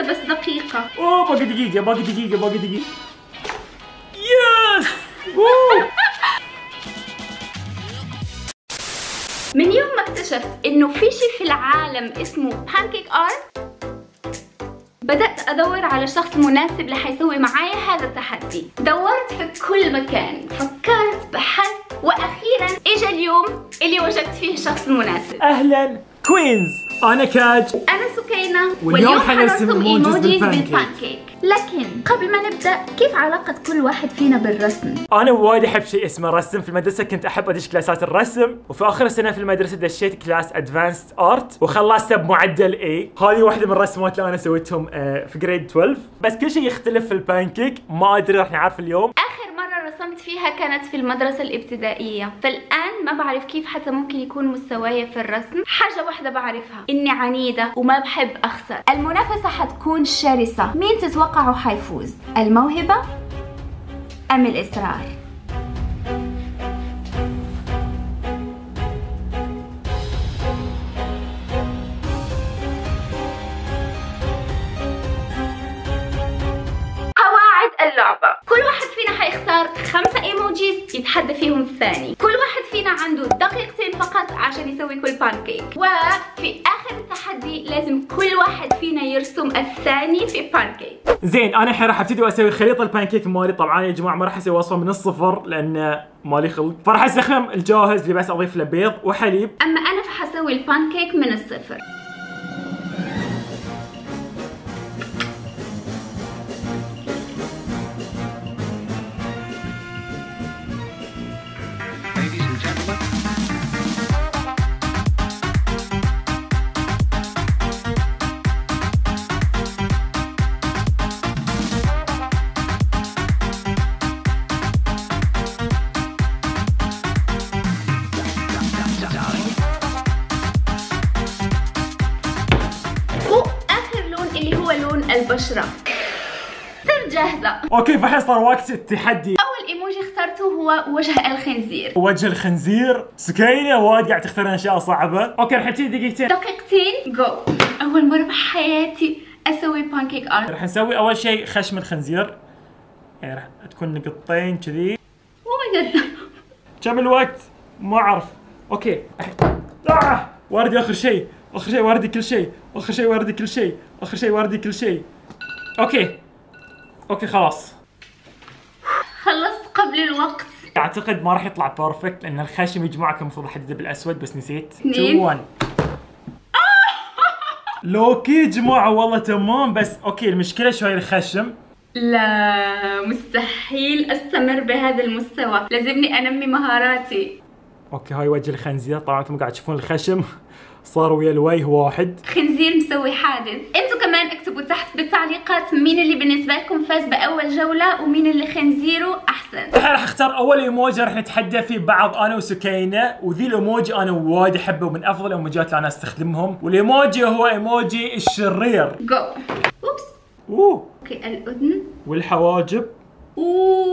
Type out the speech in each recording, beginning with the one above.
لسه بس دقيقة. اوه باقي دقيقة باقي دقيقة باقي دقيقة. يس. من يوم ما اكتشفت انه في شيء في العالم اسمه بانكيك ارت، بدأت أدور على شخص مناسب لحيسوي معايا هذا التحدي. دورت في كل مكان، فكرت، بحثت، وأخيراً إجا اليوم اللي وجدت فيه شخص مناسب. أهلاً كوينز، أنا كاج، أنا سكينة، واليوم حنرسم إيموجيز بالبانكيك. لكن قبل ما نبدأ، كيف علاقة كل واحد فينا بالرسم؟ أنا وايد أحب شيء اسمه رسم. في المدرسة كنت أحب أدش كلاسات الرسم، وفي آخر السنة في المدرسة دشيت كلاس أدفانسد آرت وخلصت بمعدل A. هذه واحدة من الرسمات اللي أنا سويتهم في جريد 12. بس كل شيء يختلف في البانكيك، ما أدري راح نعرف اليوم. آخر مرة رسمت فيها كانت في المدرسة الابتدائية، فالآن ما بعرف كيف حتى ممكن يكون مستواي في الرسم. حاجة واحدة بعرفها، إني عنيدة وما بحب أخسر. المنافسة حتكون شرسة. مين تتوقع حيفوز، الموهبة أم الإصرار؟ قواعد اللعبة: كل واحد فينا حيختار 5 ايموجيز يتحدى فيهم الثاني. كل واحد فينا عنده دقيقتين فقط عشان يسوي كل بانكيك، وفي آخر التحدي لازم كل واحد فينا يرسم الثاني في بانكيك. زين، أنا الحين راح أبتدي وأسوي خريطة البانكيك مالي. طبعا يا جماعة ما راح أسوي وصفة من الصفر لأن مالي خلق، فراح أستخدم الجاهز اللي بس أضيف له بيض وحليب. أما أنا فحسوي البانكيك من الصفر. البشرة صار جاهزة. اوكي، فالحين صار وقت التحدي. اول ايموجي اخترته هو وجه الخنزير. وجه الخنزير. سكينة وايد قاعد تختار اشياء صعبة. اوكي راح تجي دقيقتين جو. اول مرة بحياتي اسوي بانكيك ارت. راح نسوي اول شيء خشم الخنزير، يعني راح تكون نقطتين كذي. اوه ماي جاد، كم الوقت؟ ما اعرف. اوكي وردي اخر شيء، اخر شيء وردي كل شيء، اخر شيء وردي كل شيء، اخر شيء وردي كل شيء. اوكي خلاص خلصت قبل الوقت. اعتقد ما راح يطلع بيرفكت لان الخشم يجمع كان المفروض احدده بالاسود بس نسيت. 2-1 لوكي جماعه والله تمام. بس اوكي المشكله شوي الخشم. لا مستحيل استمر بهذا المستوى، لازمني انمي مهاراتي. اوكي هاي وجه الخنزير. طبعا انتم قاعد تشوفون الخشم صار ويا الوجه واحد. خنزير مسوي حادث. انتوا كمان اكتبوا تحت بالتعليقات مين اللي بالنسبه لكم فاز باول جوله ومين اللي خنزيره احسن. الحين راح اختار اول ايموجي راح نتحدى فيه بعض انا وسكينه، وذي الايموجي انا وايد احبه ومن افضل الايموجيات اللي انا استخدمهم، والايموجي هو ايموجي الشرير. جو. اوبس. اوكي الاذن والحواجب.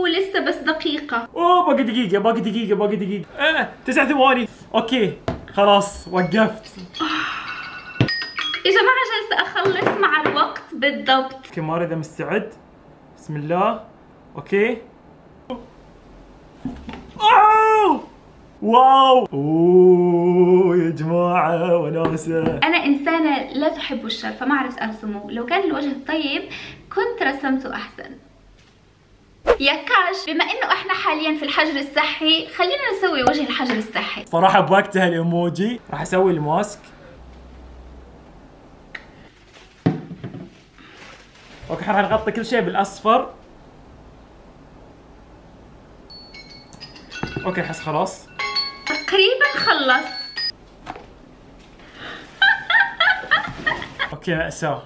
لسه بس دقيقه. باقي دقيقه باقي دقيقه باقي دقيقه. 9 ثواني. اوكي خلاص وقفت. يا جماعة جالسة أخلص مع الوقت بالضبط. اوكي ماري إذا مستعد، بسم الله. اوكي. واو. يا جماعة وناسة. أنا إنسانة لا تحب الشر فما عرفت أرسمه، لو كان الوجه طيب كنت رسمته أحسن. يا كاش، بما انه احنا حاليا في الحجر الصحي خلينا نسوي وجه الحجر الصحي. صراحة بوقتها الايموجي راح اسوي الماسك. اوكي راح نغطي كل شيء بالاصفر. اوكي احس خلاص تقريبا خلص. اوكي مأساة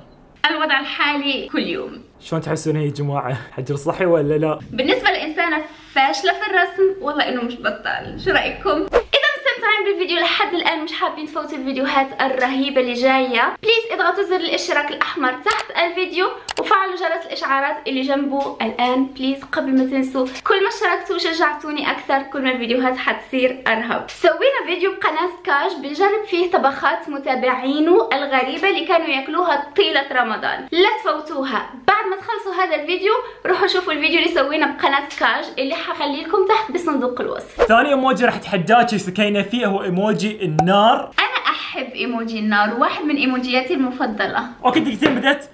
الوضع الحالي كل يوم. شلون تحسون يا جماعة، حجر صحي ولا لا؟ بالنسبة لإنسانة فاشلة في الرسم والله إنه مش بطال. شو رأيكم؟ إذا مستمتعين كان بالفيديو لحد الان، مش حابين تفوتوا الفيديوهات الرهيبه اللي جايه. بليز اضغطوا زر الاشتراك الاحمر تحت الفيديو وفعلوا جرس الاشعارات اللي جنبه الان بليز، قبل ما تنسوا. كل ما اشتركتوا وشجعتوني اكثر كل ما الفيديوهات حتصير ارهب. سوينا فيديو بقناه كاج بنجرب فيه طبخات متابعينه الغريبه اللي كانوا ياكلوها طيله رمضان، لا تفوتوها. بعد ما تخلصوا هذا الفيديو روحوا شوفوا الفيديو اللي سوينا بقناه كاج اللي حخلي لكم تحت بصندوق الوصف. ثاني ايموجي راح تحداكي سكينه فيه هو ايموجي النار. انا احب ايموجي النار، واحد من ايموجياتي المفضله. اوكي دقيقتين بدات.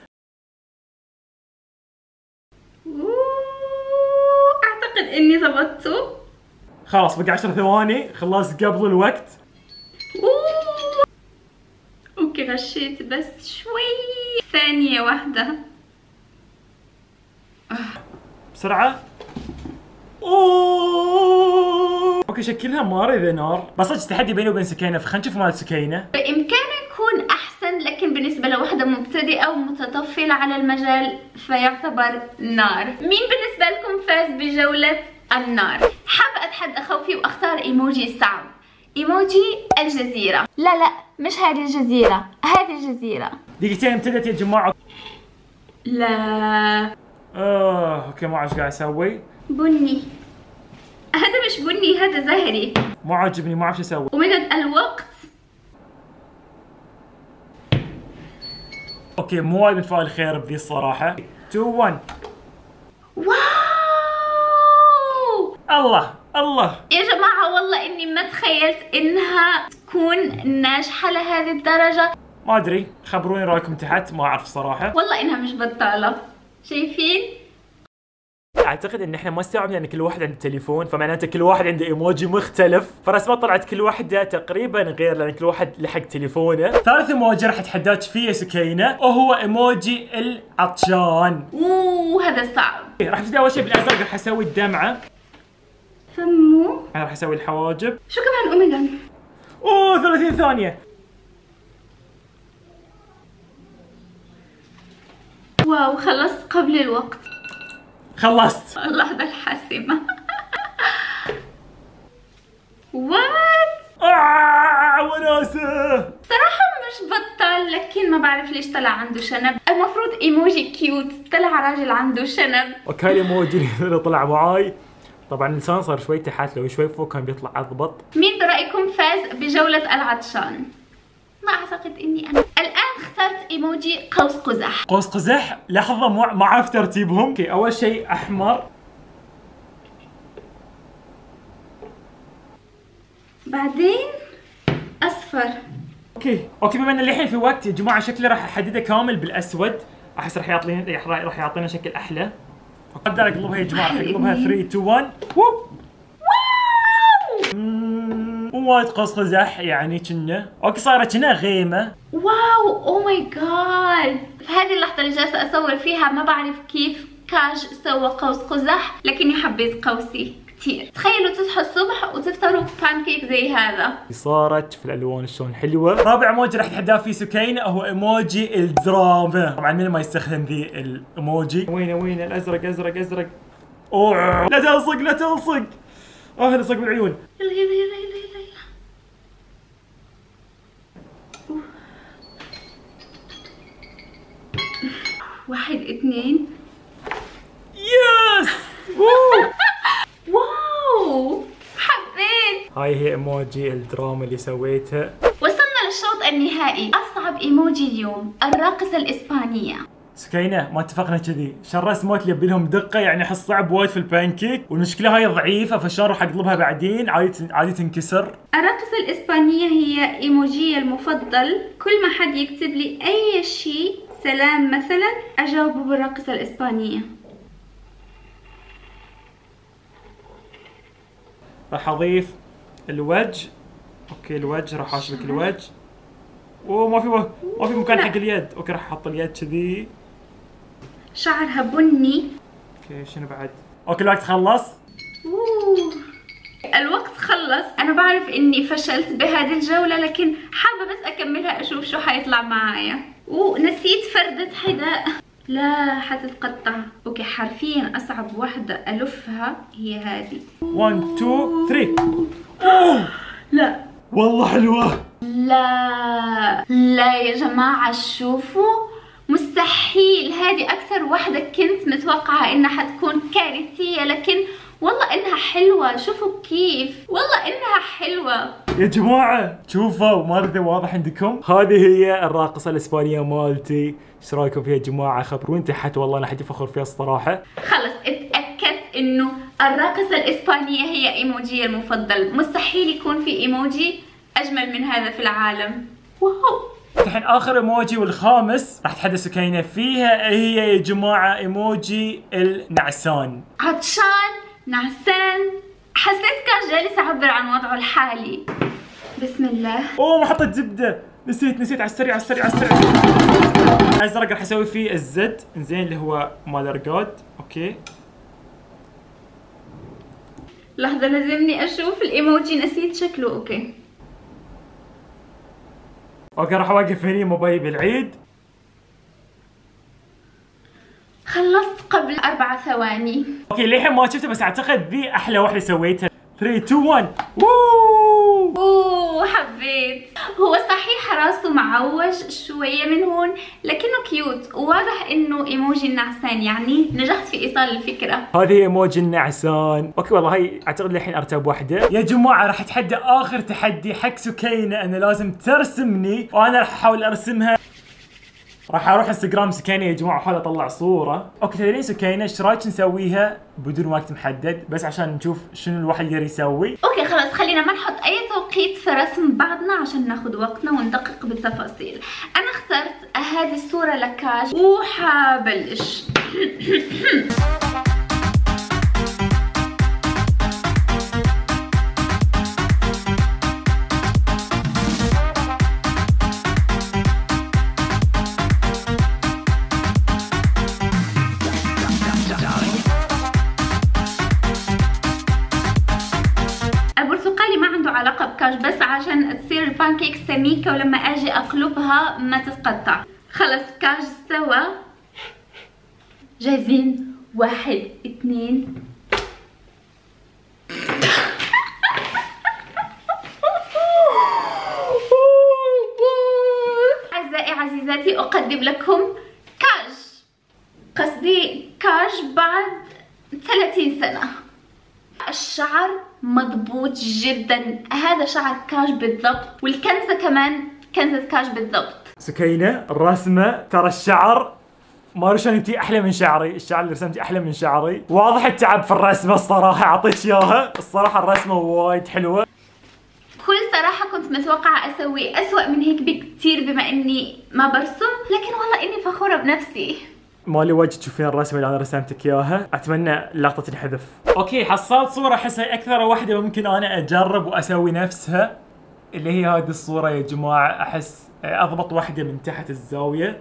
اعتقد اني ضبطته. خلاص بقى 10 ثواني، خلاص قبل الوقت. اوكي غشيت بس شوي، ثانية واحدة. بسرعة. اوكي شكلها نار اذا نار، بس صدق تحدي بيني وبين سكينة، فخلينا نشوف مال سكينة. بامكانه يكون احسن، لكن بالنسبة لوحدة مبتدئة ومتطفلة على المجال فيعتبر نار. مين بالنسبة لكم فاز بجولة النار؟ حابة اتحدى خوفي واختار ايموجي صعب، ايموجي الجزيرة. لا لا مش هذه الجزيرة، هذه الجزيرة. دقيقتين امتدت يا جماعة. لا اوكي ما اعرف ايش قاعد اسوي. بني، هذا مش بني هذا زهري. ما عجبني ما اعرف شو اسوي. ومن الوقت. اوكي مو وايد متفائل خير بذي الصراحة. 2 1. الله الله يا جماعة، والله اني ما تخيلت انها تكون ناجحة لهذه الدرجة. ما ادري، خبروني رايكم تحت، ما اعرف صراحة. والله انها مش بطالة، شايفين؟ اعتقد ان احنا ما استوعبنا ان كل واحد عنده تليفون، فمعناته كل واحد عنده ايموجي مختلف، فرسمات طلعت كل واحدة تقريبا غير لان كل واحد لحق تليفونه. ثالث ايموجي راح اتحداك فيه سكينة وهو ايموجي العطشان. هذا صعب. راح ابتدي اول شيء بالازرق، راح اسوي الدمعة. سمو انا راح اسوي الحواجب. شو كمان اوميجا؟ 30 ثانية. واو خلصت قبل الوقت. خلصت. اللحظة الحاسمة. وات؟ وناسة. صراحة مش بطال، لكن ما بعرف ليش طلع عنده شنب. المفروض ايموجي كيوت، طلع راجل عنده شنب. اوكي الايموجي اللي طلع معاي طبعا الانسان صار شوي تحت، لو شوي فوق كان بيطلع اضبط. مين برايكم فاز بجوله العطشان؟ ما اعتقد اني انا. الان اخترت ايموجي قوس قزح. قوس قزح؟ لحظه ما اعرف ترتيبهم. اوكي اول شيء احمر، بعدين اصفر. اوكي بما ان الحين في وقت يا جماعه، شكلي راح احدده كامل بالاسود، احس راح يعطينا شكل احلى. اقدر اقلبها يا جماعه، اقلبها 3 2 1. ووب واو وايد قوس قزح يعني كنا. اوكي صارت هنا غيمه. واو او ماي جاد. في هذه اللحظه اللي جالسه اصور فيها ما بعرف كيف كاج سوى قوس قزح، لكني حبيت قوسي كثير. تخيلوا تصحوا الصبح وتفطروا بانكيك زي هذا. صارت في الالوان شلون حلوه. رابع ايموجي راح اتحداه فيه سكينه هو ايموجي الدراما. طبعا مين ما يستخدم ذي الايموجي. وين الازرق ازرق ازرق. لا تلصق لا تلصق. لصق بالعيون. يلا يلا يلا يلا يلا. واحد 2. يس. واو حبيت. هاي هي ايموجي الدراما اللي سويتها. وصلنا للشوط النهائي، اصعب ايموجي اليوم الراقصه الاسبانيه. سكينه ما اتفقنا كذي، عشان الرسمات اللي يبيلهم دقه يعني احس صعب وايد في البانكيك، والمشكله هاي ضعيفه فشلون راح اقلبها بعدين عادي تنكسر. الراقصه الاسبانيه هي ايموجي المفضل، كل ما حد يكتب لي اي شيء سلام مثلا اجاوبه بالراقصه الاسبانيه. راح اضيف الوجه. اوكي الوجه راح اشبك الوجه. ما في مكان حق اليد. اوكي راح احط اليد كذي. شعرها بني. اوكي شنو بعد؟ اوكي الوقت خلص. الوقت خلص. انا بعرف اني فشلت بهذه الجولة، لكن حابة بس اكملها اشوف شو حيطلع معايا. نسيت فردة حذاء. لا حتتقطع. اوكي حرفيا اصعب وحده الفها هي هذه. 1 2 3. لا والله حلوة. لا لا يا جماعة، شوفوا مستحيل، هذه اكثر واحدة كنت متوقعة انها حتكون كارثية، لكن والله انها حلوة. شوفوا كيف، والله انها حلوة يا جماعة. شوفوا ما ادري واضح عندكم، هذه هي الراقصة الاسبانية مالتي. ايش رايكم فيها يا جماعة؟ خبروني تحت، والله انا حد فخور فيها الصراحة. خلص اتأكدت انه الراقصة الاسبانية هي ايموجي المفضل، مستحيل يكون في ايموجي اجمل من هذا في العالم. واو. الحين اخر ايموجي والخامس راح تحدث سكينة فيها، هي يا جماعة ايموجي النعسان. عطشان، نعسان، حسيت كان جالس اعبر عن وضعه الحالي. بسم الله. اوه محطة زبدة، نسيت على السريع. ازرق راح اسوي فيه الزد، زين اللي هو مال الرقاد، اوكي. لحظة لازمني اشوف الايموجي، نسيت شكله، اوكي. اوكي راح اوقف هني موبايل بالعيد. خلصت قبل 4 ثواني. اوكي للحين ما شفته، بس اعتقد ذي احلى واحدة سويتها. 3 2 1. اوه حبيت. هو صحيح راسه معوج شوية من هون، لكنه كيوت، وواضح انه ايموجي النعسان، يعني نجحت في ايصال الفكرة. هذه ايموجي النعسان. اوكي والله هاي اعتقد للحين ارتب واحدة. يا جماعة راح اتحدى اخر تحدي حق سكينة، انا لازم ترسمني وانا راح احاول ارسمها. راح اروح انستغرام سكينة يا جماعة واحاول اطلع صورة. اوكي تدرين سكينة ايش رايك نسويها بدون وقت محدد، بس عشان نشوف شنو الواحد يقدر يسوي. اوكي خلاص خلينا ما نحط اي توقيت في رسم بعضنا عشان ناخذ وقتنا وندقق بالتفاصيل. انا اخترت هذه الصورة لكاج وحابلش. بس عشان تصير البانكيك سميكة، ولما اجي اقلبها ما تتقطع. خلص كاج استوى. جاهزين؟ 1 2. اعزائي عزيزاتي اقدم لكم كاج، قصدي كاج بعد 30 سنة. الشعر مضبوط جدا، هذا شعر كاج بالضبط، والكنزة كمان كنزة كاج بالضبط. سكينة الرسمة ترى الشعر ما اعرف شلون انتي احلى من شعري، الشعر اللي رسمتي احلى من شعري، واضح التعب في الرسمة الصراحة، اعطيك اياها، الصراحة الرسمة وايد حلوة. بكل صراحة كنت متوقعة اسوي اسوأ من هيك بكتير بما اني ما برسم، لكن والله اني فخورة بنفسي. مالي وجه تشوفين الرسمه اللي انا رسمتك اياها، اتمنى لقطه تنحذف. اوكي حصلت صوره احسها اكثر واحده ممكن انا اجرب واسوي نفسها، اللي هي هذه الصوره يا جماعه، احس اضبط واحده من تحت الزاويه.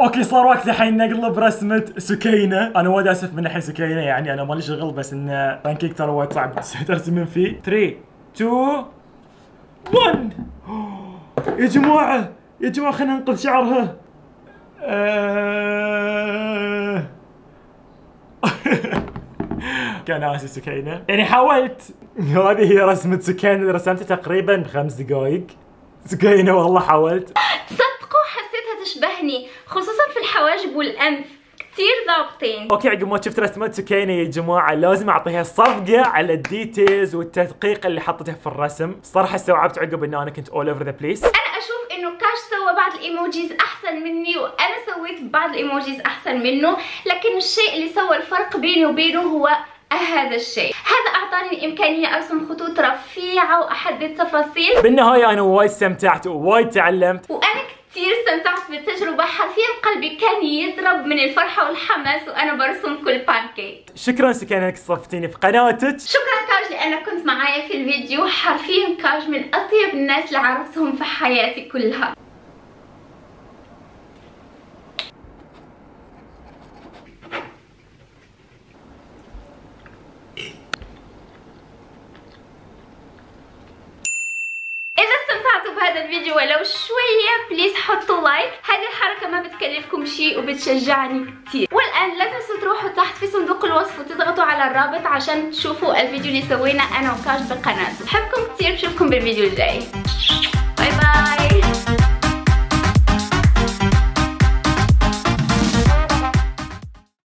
اوكي صار وقت الحين نقلب رسمة سكينة. انا وايد اسف من الحين سكينة، يعني انا مالي شغل، بس ان بانكيك ترى وايد صعب ترسمين فيه. 3 2 1. يا جماعة خلينا ننقذ شعرها. كان اسي سكينة، يعني حاولت. هذه هي رسمة سكينة اللي رسمتها تقريبا ب5 دقايق. سكينة والله حاولت. تشبهني خصوصا في الحواجب والانف، كثير ضابطين. اوكي عقب ما شفت رسمات سكينة يا جماعه لازم اعطيها صفقه على الديتيلز والتدقيق اللي حطته في الرسم، صراحه استوعبت عقب ان انا كنت all over the place. انا اشوف انه كاش سوى بعض الايموجيز احسن مني، وانا سويت بعض الايموجيز احسن منه، لكن الشيء اللي سوى الفرق بيني وبينه هو هذا الشيء. هذا اعطاني الامكانيه ارسم خطوط رفيعه واحدد تفاصيل. بالنهايه انا وايد استمتعت ووايد تعلمت، وانا كثير استمتعت بالتجربة، حرفيا قلبي كان يضرب من الفرحة والحماس وأنا برسم كل بانكيك. شكرا سكينة انك استضفتيني في قناتك. شكرا كاج لأنك كنت معايا في الفيديو، حرفيا كاج من أطيب الناس اللي عرفتهم في حياتي كلها. استمتعتوا بهذا الفيديو ولو شويه، بليز حطوا لايك. هذه الحركه ما بتكلفكم شيء وبتشجعني كتير. والان لا تنسوا تروحوا تحت في صندوق الوصف وتضغطوا على الرابط عشان تشوفوا الفيديو اللي سوينا انا وكاج بقناتي. بحبكم كتير، بشوفكم بالفيديو الجاي.